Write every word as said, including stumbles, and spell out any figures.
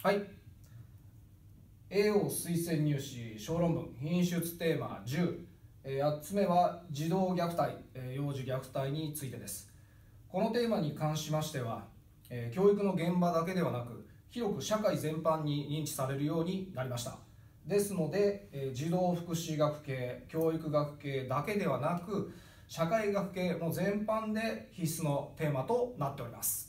はい、エーオー 推薦入試小論文品種テーマじゅう、えー、はっつめは児童虐待、えー、幼児虐待についてです。このテーマに関しましては、えー、教育の現場だけではなく広く社会全般に認知されるようになりました。ですので、えー、児童福祉学系、教育学系だけではなく社会学系も全般で必須のテーマとなっております。